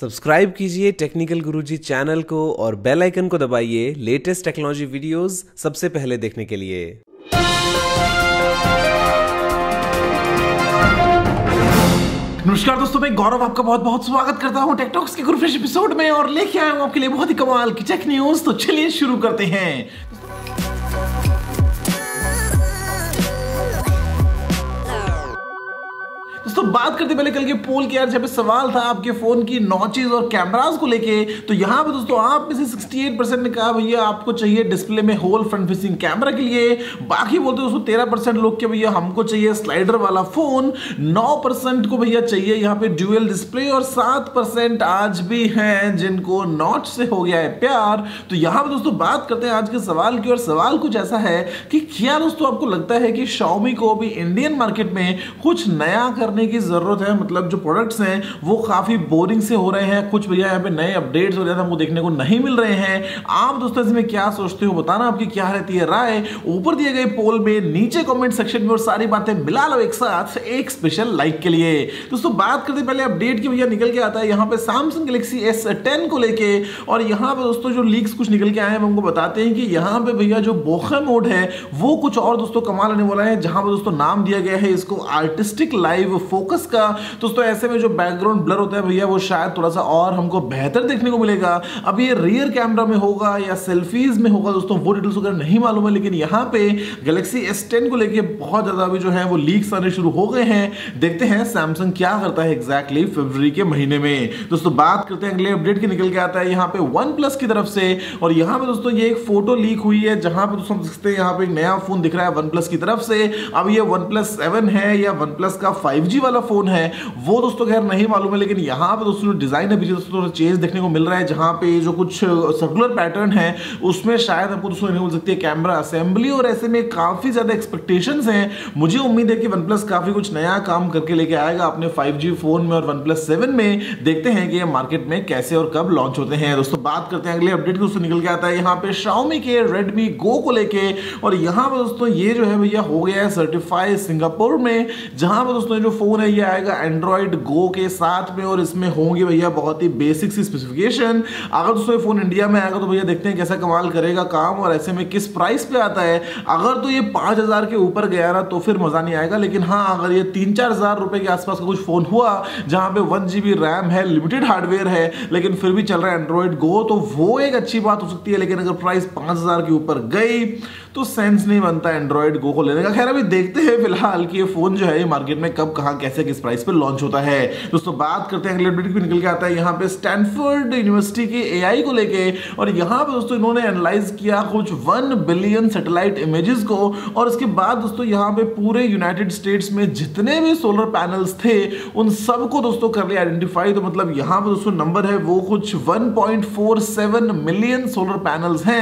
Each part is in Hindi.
सब्सक्राइब कीजिए टेक्निकल गुरुजी चैनल को और बेल आइकन को दबाइए लेटेस्ट टेक्नोलॉजी वीडियोस सबसे पहले देखने के लिए। नमस्कार दोस्तों, मैं गौरव आपका बहुत बहुत स्वागत करता हूँ टेक टॉक्स के गुरुफ्रेश एपिसोड में और लेके आया हूँ आपके लिए बहुत ही कमाल की टेक न्यूज। तो चलिए शुरू करते हैं। दोस्तों बात करते पहले कल के पोल की यार, जहाँ पे सवाल था आपके फोन की नॉचेस और कैमरास को लेके, तो यहाँ पे दोस्तों आप में से 68% ने कहा भैया आपको चाहिए डिस्प्ले में होल फ्रंट फेसिंग कैमरा के लिए। बाकी बोलते दोस्तों 13% लोग के भैया हमको चाहिए स्लाइडर वाला फोन। 9% को भैया चाहिए यहाँ पे ड्यूअल डिस्प्ले और 7% आज भी हैं जिनको नॉच से हो गया है प्यार। तो यहाँ पे दोस्तों बात करते हैं आज के सवाल की, और सवाल कुछ ऐसा है कि क्या दोस्तों आपको लगता है कि Xiaomi को अभी इंडियन मार्केट में कुछ नया की जरूरत है? मतलब जो प्रोडक्ट्स हैं वो काफी बोरिंग से हो रहे हैं, कुछ भैया यहाँ पे नए अपडेट्स वगैरह हमको देखने को नहीं मिल रहे हैं। आप दोस्तों इसमें क्या सोचते हो, बताना आपकी क्या रहती है राय ऊपर दिए गए पोल में, नीचे कमेंट सेक्शन में, और सारी बातें मिला लो एक साथ एक स्पेशल लाइक के लिए। दोस्तों बात करते पहले अपडेट की भैया निकल के आता है यहाँ पे सैमसंग गैलेक्सी S10 को लेके, और यहाँ पे दोस्तों जो लीक्स कुछ निकल के आए हैं हमको बताते हैं कि यहाँ पे भैया जो बोखा मोड है वो कुछ और दोस्तों कमाल आने वाला है, जहां पर दोस्तों नाम दिया गया है इसको आर्टिस्टिक लाइव फोकस का। दोस्तों ऐसे में जो बैकग्राउंड ब्लर होता है भैया वो शायद थोड़ा सा और हमको बेहतर देखने को मिलेगा। अब ये रियर कैमरा में होगा या सेल्फीज में होगा दोस्तों वो डिटेल्स वगैरह नहीं मालूम है, लेकिन यहाँ पे गैलेक्सी S10 को लेके बहुत ज्यादा अभी जो है वो लीक्स आने शुरू हो गए हैं। देखते हैं सैमसंग क्या करता है एग्जैक्टली फरवरी के महीने में। दोस्तों बात करते हैं अगले अपडेट की निकल के आता है यहाँ पे OnePlus की तरफ से, और यहाँ पे दोस्तों ये एक फोटो लीक हुई है जहां पर दोस्तों देखते हैं यहाँ पे नया फोन दिख रहा है OnePlus की तरफ से। अब ये OnePlus 7 है या OnePlus का 5G वाला फोन है वो दोस्तों खैर नहीं मालूम है, लेकिन यहाँ पे दोस्तों डिजाइन है दोस्तों चेंज देखने को मिल रहा है, जहाँ पे जो कुछ सर्कुलर पैटर्न है उसमें शायद आपको दोस्तों मिल सकती है कैमरा असेंबली, और ऐसे में काफी ज्यादा एक्सपेक्टेशंस हैं। मुझे उम्मीद है कि OnePlus काफी कुछ नया काम करके लेके आएगा अपने 5G फोन में और OnePlus 7 में। देखते हैं कि ये मार्केट में कैसे और कब लॉन्च होते हैं। दोस्तों बात करते हैं अगले अपडेट दोस्तों निकल के आता है यहाँ पे Xiaomi के Redmi Go को लेके, और यहाँ पर दोस्तों ये जो है भैया हो गया है सर्टिफाई सिंगापुर में, जहां पर दोस्तों जो फोन है ये आएगा एंड्रॉइड गो के साथ में, और इसमें होंगे भैया बहुत ही बेसिक सी स्पेसिफिकेशन। अगर दोस्तों ये फोन इंडिया में आएगा तो भैया देखते हैं कैसा कमाल करेगा काम और ऐसे में किस प्राइस पे आता है। अगर तो ये 5000 के ऊपर गया ना तो फिर मजा नहीं आएगा, लेकिन हाँ अगर ये 3-4 हज़ार रुपए के आसपास का कुछ फोन हुआ जहां पे 1 GB रैम है, लिमिटेड हार्डवेयर है, लेकिन फिर भी चल रहा है एंड्रॉइड गो, तो वो एक अच्छी बात हो सकती है। लेकिन अगर प्राइस 5000 के ऊपर गई तो सेंस नहीं बनता एंड्रॉइड गो को लेने का। खैर अभी देखते हैं फिलहाल कि ये फोन जो है ये मार्केट में कब कहां कैसे किस प्राइस पे लॉन्च होता है। दोस्तों बात करते हैं अगले अपडेट पे निकल के आता है यहाँ पे स्टैनफोर्ड यूनिवर्सिटी के AI को लेके, और यहाँ पे दोस्तों इन्होंने एनालाइज किया कुछ 1 बिलियन सैटेलाइट इमेजेस को, और इसके बाद दोस्तों यहाँ पे पूरे यूनाइटेड स्टेट्स में जितने भी सोलर पैनल्स थे उन सबको दोस्तों कर लिया आइडेंटिफाई। तो मतलब यहाँ पे दोस्तों नंबर है वो कुछ 1.47 मिलियन सोलर पैनल्स हैं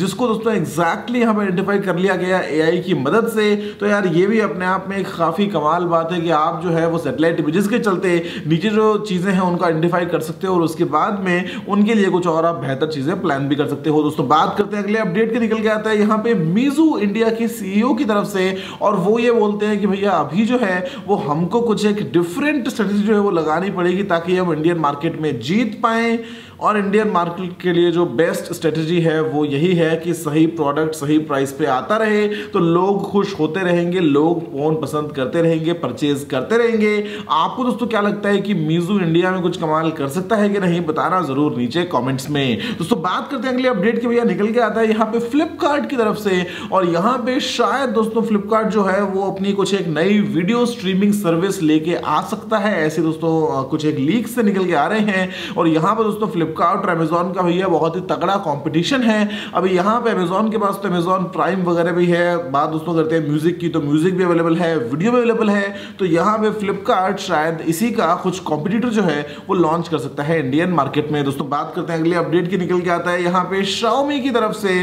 जिसको दोस्तों एग्जैक्टली यहाँ पे आइडेंटिफाई कर लिया गया AI की मदद से। तो यार ये भी अपने आप में एक काफी कमाल बात है कि आप जो है वो सैटेलाइट इमेजेस के चलते नीचे जो चीजें हैं उनको आइडेंटिफाई कर सकते हो, और उसके बाद में उनके लिए कुछ और आप बेहतर चीजें प्लान भी कर सकते हो। दोस्तों बात करते हैं अगले अपडेट के निकल के आता है यहाँ पे Meizu इंडिया के CEO की तरफ से, और वो ये बोलते हैं कि भैया अभी जो है वो हमको कुछ एक डिफरेंट स्ट्रेटजी जो है वो लगानी पड़ेगी ताकि हम इंडियन मार्केट में जीत पाए, और इंडियन मार्केट के लिए जो बेस्ट स्ट्रेटजी है वो यही है कि सही प्रोडक्ट सही प्राइस पे आता रहे तो लोग खुश होते रहेंगे, लोग फोन पसंद करते रहेंगे, परचेज करते रहेंगे। आपको दोस्तों क्या लगता है कि Meizu इंडिया में कुछ कमाल कर सकता है कि नहीं, बताना जरूर नीचे कमेंट्स में। दोस्तों बात करते हैं अगले अपडेट के भैया निकल के आता है यहाँ पे फ्लिपकार्ट की तरफ से, और यहाँ पे शायद दोस्तों फ्लिपकार्ट जो है वो अपनी कुछ एक नई वीडियो स्ट्रीमिंग सर्विस लेके आ सकता है, ऐसे दोस्तों कुछ एक लीक से निकल के आ रहे हैं। और यहाँ पर दोस्तों फ्लिपकार्ट और अमेजॉन का भैया बहुत ही तगड़ा कंपटीशन है। अभी यहाँ पे अमेजॉन के पास तो अमेजॉन प्राइम वगैरह भी है, बात दोस्तों करते हैं म्यूजिक की, तो म्यूजिक भी अवेलेबल है, वीडियो भी अवेलेबल है, तो यहाँ पे फ्लिपकार्ट शायद इसी का कुछ कॉम्पिटिटर जो है वो लॉन्च कर सकता है इंडियन मार्केट में। दोस्तों बात करते हैं अगले अपडेट की निकल के आता है यहाँ पे Xiaomi की तरफ से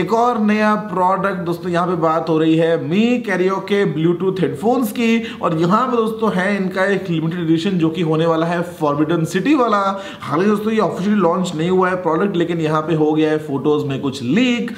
एक और नया प्रोडक्ट। दोस्तों यहाँ पे बात हो रही है Mi Kario के ब्लूटूथ हेडफोन्स की, और यहाँ पे दोस्तों है इनका एक लिमिटेड एडिशन जो कि होने वाला है फॉरबिडन सिटी वाला। हालांकि दोस्तों ये ऑफिशियली लॉन्च नहीं हुआ है प्रोडक्ट, लेकिन यहाँ पे हो गया है फोटोज में कुछ लीक।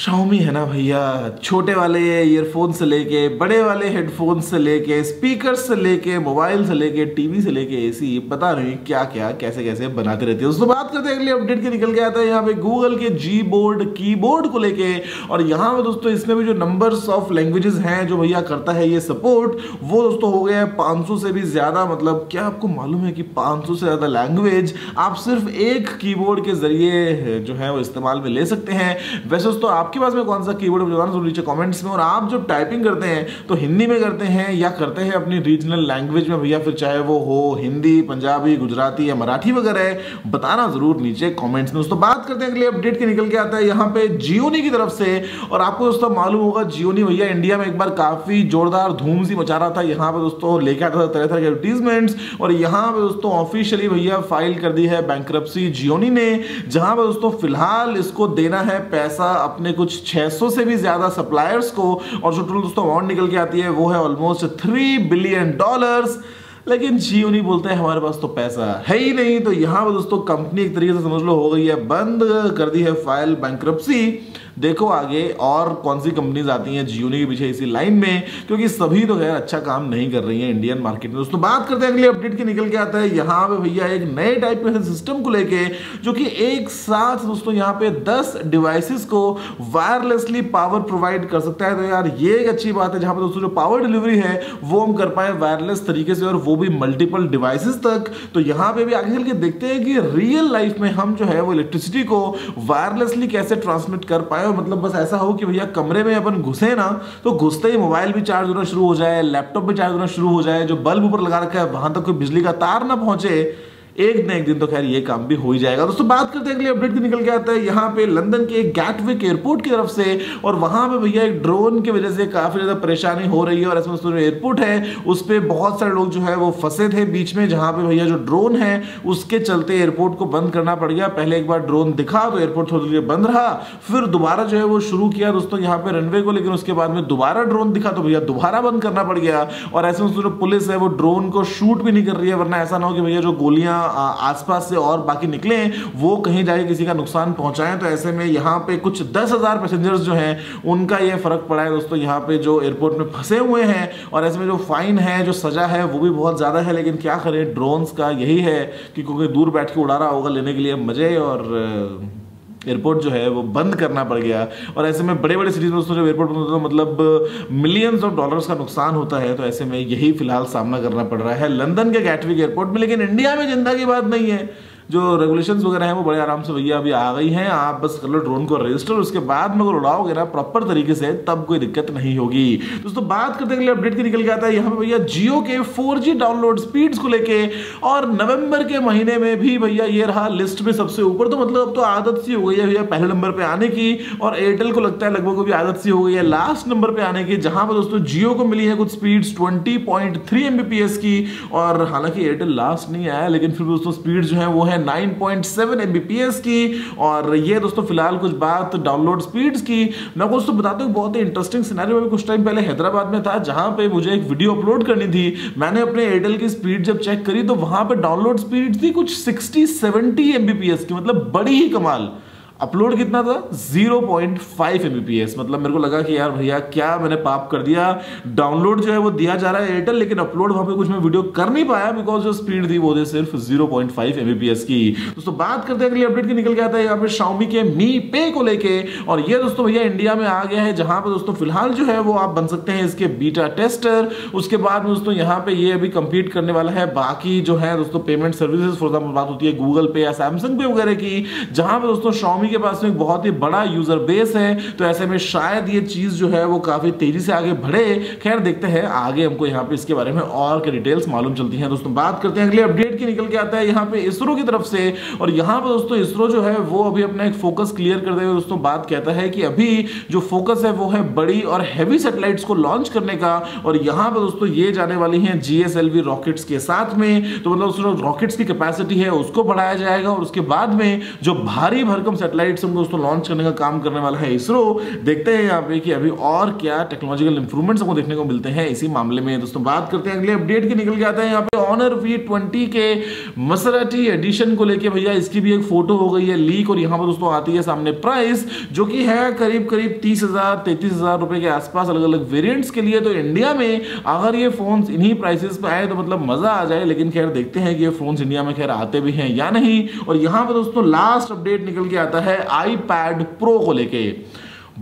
शाओमी है ना भैया, छोटे वाले ईयरफोन से लेके बड़े वाले हेडफोन से लेके स्पीकर से लेके मोबाइल से लेके टीवी से लेके एसी, पता नहीं क्या क्या कैसे कैसे बनाते रहते हैं। दोस्तों बात करते हैं अगले अपडेट के निकल के आता है यहाँ पे गूगल के जी बोर्ड की बोर्ड को लेके। और यहाँ पे दोस्तों इसमें भी जो नंबर्स ऑफ लैंग्वेजेस हैं जो भैया करता है ये सपोर्ट, वो दोस्तों हो गया है 500 से भी ज़्यादा। मतलब क्या आपको मालूम है कि 500 से ज़्यादा लैंग्वेज आप सिर्फ एक कीबोर्ड के जरिए जो है वो इस्तेमाल में ले सकते हैं। वैसे दोस्तों आपके पास में कौन सा कीबोर्ड बताना जरूर नीचे कमेंट्स में। और आप जब टाइपिंग करते हैं तो हिंदी में करते हैं या करते हैं अपनी रीजनल लैंग्वेज में भैया, फिर चाहे वो हो हिंदी, पंजाबी, गुजराती या मराठी वगैरह है, बताना जरूर नीचे कमेंट्स में। दोस्तों बात करते हैं अगले अपडेट के निकल के आता है यहाँ पे जियोनी की तरफ से। और आपको दोस्तों मालूम होगा जियोनी भैया इंडिया में एक बार काफी जोरदार धूम सी मचा रहा था। यहाँ पे दोस्तों लेके आता था तरह तरह के एडवर्टीजमेंट्स। और यहाँ पे दोस्तों ऑफिशियली भैया फाइल कर दी है बैंक्रप्सी जियोनी ने, जहाँ पे दोस्तों फिलहाल इसको देना है पैसा अपने कुछ 600 से भी ज्यादा सप्लायर्स को। और जो टोटल दोस्तों अमाउंट निकल के आती है वो है ऑलमोस्ट $3 बिलियन। लेकिन जियो नहीं बोलते हैं हमारे पास तो पैसा है ही नहीं। तो यहाँ पर दोस्तों कंपनी एक तरीके से समझ लो हो गई है बंद, कर दी है फाइल बैंक्रप्सी। देखो आगे और कौन सी कंपनीज आती हैं जियोनी के पीछे इसी लाइन में, क्योंकि सभी तो खैर अच्छा काम नहीं कर रही है इंडियन मार्केट में। दोस्तों बात करते हैं अगले अपडेट के निकल के आता है यहाँ पे भैया एक नए टाइप के सिस्टम को लेके, जो कि एक साथ दोस्तों यहाँ पे 10 डिवाइसेस को वायरलेसली पावर प्रोवाइड कर सकता है। तो यार ये एक अच्छी बात है जहाँ पे दोस्तों जो पावर डिलीवरी है वो हम कर पाए वायरलेस तरीके से, और वो भी मल्टीपल डिवाइसेस तक। तो यहाँ पे भी आगे चल के देखते हैं कि रियल लाइफ में हम जो है वो इलेक्ट्रिसिटी को वायरलेसली कैसे ट्रांसमिट कर पाए। मतलब बस ऐसा हो कि भैया कमरे में अपन घुसे ना तो घुसते ही मोबाइल भी चार्ज होना शुरू हो जाए, लैपटॉप भी चार्ज होना शुरू हो जाए, जो बल्ब ऊपर लगा रखा है वहां तक कोई बिजली का तार ना पहुंचे। एक ना एक दिन तो खैर ये काम भी हो ही जाएगा। दोस्तों बात करते हैं अगले अपडेट के निकल के आता है यहाँ पे लंदन के गैटविक एयरपोर्ट की तरफ से। और वहां पे भैया एक ड्रोन की वजह से काफी ज्यादा परेशानी हो रही है, और ऐसे में एयरपोर्ट है उस पर बहुत सारे लोग जो है वो फंसे थे बीच में, जहाँ पे भैया जो ड्रोन है उसके चलते एयरपोर्ट को बंद करना पड़ गया। पहले एक बार ड्रोन दिखा तो एयरपोर्ट थोड़ी देर बंद रहा, फिर दोबारा जो है वो शुरू किया दोस्तों यहाँ पे रनवे को, लेकिन उसके बाद में दोबारा ड्रोन दिखा तो भैया दोबारा बंद करना पड़ गया। और ऐसे में जो पुलिस है वो ड्रोन को शूट भी नहीं कर रही है, वरना ऐसा ना हो कि भैया जो गोलियां आसपास से और बाकी निकले वो कहीं जाके किसी का नुकसान पहुंचाएं। तो ऐसे में यहाँ पे कुछ 10,000 पैसेंजर्स जो हैं उनका ये फर्क पड़ा है दोस्तों यहाँ पे जो एयरपोर्ट में फंसे हुए हैं। और ऐसे में जो फाइन है, जो सजा है वो भी बहुत ज़्यादा है, लेकिन क्या करें ड्रोन्स का यही है कि क्योंकि दूर बैठ के उड़ा रहा होगा लेने के लिए मज़े, और एयरपोर्ट जो है वो बंद करना पड़ गया। और ऐसे में बड़े बड़े सिटीज में दोस्तों जब एयरपोर्ट बंद होता है मतलब मिलियंस ऑफ डॉलर्स का नुकसान होता है। तो ऐसे में यही फिलहाल सामना करना पड़ रहा है लंदन के गैटविक एयरपोर्ट में। लेकिन इंडिया में चिंता की बात नहीं है, जो रेगुलेशंस वगैरह हैं वो बड़े आराम से भैया अभी आ गई हैं। आप बस कर लो ड्रोन को रजिस्टर, उसके बाद में अगर उड़ाओगे ना प्रॉपर तरीके से तब कोई दिक्कत नहीं होगी। दोस्तों बात करते हैं अपडेट की निकल के आता है यहाँ पे भैया जियो के 4G डाउनलोड स्पीड्स को लेके। और नवंबर के महीने में भी भैया ये रहा लिस्ट में सबसे ऊपर। तो मतलब अब तो आदत सी हो गई है भैया पहले नंबर पर आने की, और एयरटेल को लगता है लगभग भी आदत सी हो गई है लास्ट नंबर पर आने की, जहाँ पर दोस्तों जियो को मिली है कुछ स्पीड्स 20.3 Mbps की। और हालांकि एयरटेल लास्ट नहीं आया, लेकिन फिर दोस्तों स्पीड जो है वो 9.7 Mbps की। और ये दोस्तों फिलहाल कुछ बात डाउनलोड स्पीड्स की मैं कुछ तो बताता हूँ। बहुत ही इंटरेस्टिंग सिनेरियो में कुछ टाइम पहले हैदराबाद में था, जहाँ पे मुझे एक वीडियो अपलोड करनी थी। मैंने अपने एयरटेल की स्पीड जब चेक करी तो वहाँ पे डाउनलोड स्पीड थी कुछ 60-70 Mbps की, मतलब बड़ी ही कमाल। अपलोड कितना था? 0.5 Mbps। मतलब मेरे को लगा कि यार भैया क्या मैंने पाप कर दिया, डाउनलोड जो है वो दिया जा रहा है एयरटेल, लेकिन अपलोड वहाँ पे कुछ मैं वीडियो कर नहीं पाया बिकॉज जो स्पीड थी वो थी सिर्फ 0.5 Mbps की। दोस्तों बात करते हैं अगले अपडेट के निकल के आता है यहाँ पे शाओमी के मी पे को लेके। और ये दोस्तों भैया इंडिया में आ गया है, जहाँ पे दोस्तों फिलहाल जो है वो आप बन सकते हैं इसके बीटा टेस्टर। उसके बाद में दोस्तों यहाँ पे ये अभी कम्पीट करने वाला है बाकी जो है दोस्तों पेमेंट सर्विसेज, फॉर एग्जाम्पल बात होती है गूगल पे या सैमसंग पे वगैरह की, जहाँ पे दोस्तों शाओमी के पास में एक बहुत ही बड़ा यूजर बेस है। तो ऐसे में शायद ये चीज जो है वो काफी तेजी से आगे बढ़े। खैर देखते हैं आगे हमको यहाँ पे इसके बारे में और के डिटेल्स मालूम चलती हैं। दोस्तों बात करते हैं अगले अपडेट की निकल के आता है यहाँ पे इसरो की तरफ से। और यहाँ पे दोस्तों इसरो जो है वो अभी अपना एक फोकस क्लियर करते हुए दोस्तों बात कहता है कि अभी जो फोकस है वो है बड़ी और हैवी सैटेलाइट्स को लॉन्च करने का। और यहाँ पे दोस्तों ये जाने वाली है GSLV रॉकेट्स के साथ में। तो मतलब रॉकेट्स की कैपेसिटी है उसको बढ़ाया जाएगा, और उसके बाद में जो भारी भरकम सैटेलाइट सैटेलाइट हम दोस्तों लॉन्च करने का काम करने वाला है इसरो। देखते हैं यहाँ पे कि अभी और क्या टेक्नोलॉजिकल इंप्रूवमेंट्स हमको देखने को मिलते हैं इसी मामले में। दोस्तों बात करते हैं अगले अपडेट की, निकल के आता है यहाँ पे ऑनर V20 के मसराटी एडिशन को लेके। भैया इसकी भी एक फोटो हो गई है लीक और यहाँ पर दोस्तों आती है सामने प्राइस जो कि है करीब करीब 30,000-33,000 रुपए के आसपास अलग अलग वेरिएंट्स के लिए। तो इंडिया में अगर ये फोन्स इन्हीं प्राइसेस पे आए तो मतलब मजा आ जाए, लेकिन खैर देखते हैं कि ये फोन्स इंडिया में खैर आते भी हैं या नहीं। और यहाँ पर दोस्तों लास्ट अपडेट निकल के आता है iPad Pro को लेके।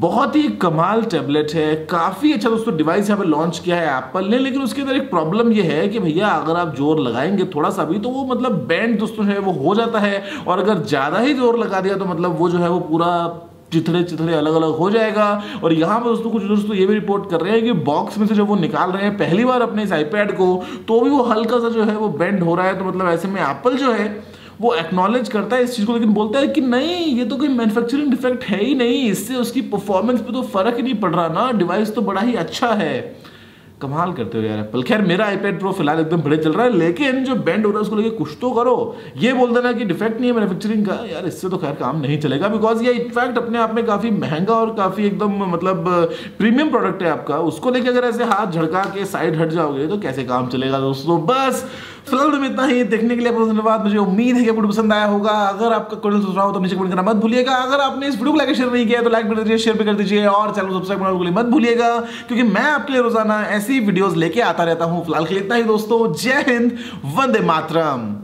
बहुत ही कमाल टैबलेट है, काफ़ी अच्छा दोस्तों डिवाइस यहाँ पे लॉन्च किया है एप्पल ने, लेकिन उसके अंदर एक प्रॉब्लम ये है कि भैया अगर आप जोर लगाएंगे थोड़ा सा भी तो वो मतलब बैंड दोस्तों है वो हो जाता है, और अगर ज़्यादा ही जोर लगा दिया तो मतलब वो जो है वो पूरा चिथड़े चिथड़े अलग अलग हो जाएगा। और यहाँ पर दोस्तों कुछ दोस्तों ये भी रिपोर्ट कर रहे हैं कि बॉक्स में से जब वो निकाल रहे हैं पहली बार अपने इस iPad को तो भी वो हल्का सा जो है वो बेंड हो रहा है। तो मतलब ऐसे में एप्पल जो है वो एक्नॉलेज करता है इस चीज़ को, लेकिन बोलता है कि नहीं ये तो कोई मैन्युफैक्चरिंग डिफेक्ट है ही नहीं, इससे उसकी परफॉर्मेंस पे तो फ़र्क ही नहीं पड़ रहा ना, डिवाइस तो बड़ा ही अच्छा है। कमाल करते हो यार एप्पल। खैर मेरा iPad Pro फिलहाल एकदम बढ़िया चल रहा है, लेकिन जो बेंड हो रहा है उसको लेके कुछ तो करो। ये बोल देना कि डिफेक्ट नहीं है मैन्युफैक्चरिंग का, यार इससे तो खैर काम नहीं चलेगा, बिकॉज ये इनफैक्ट अपने आप में काफ़ी महंगा और काफ़ी एकदम मतलब प्रीमियम प्रोडक्ट है आपका, उसको लेके अगर ऐसे हाथ झड़का के साइड हट जाओगे तो कैसे काम चलेगा दोस्तों। बस फिलहाल में इतना ही, देखने के लिए आपको धन्यवाद। मुझे उम्मीद है कि आपको पसंद आया होगा, अगर आपका कमेंट सुझाव हो तो नीचे कमेंट करना मत भूलिएगा। अगर आपने इस वीडियो को लाइक और शेयर नहीं किया तो लाइक कर दीजिए, शेयर भी कर दीजिए और चैनल को सब्सक्राइब करना बिल्कुल मत भूलिएगा, क्योंकि मैं आपके लिए रोजाना ऐसी वीडियोस लेके आता रहता हूं। फिलहाल के लिए इतना ही दोस्तों, जय हिंद, वंदे मातरम।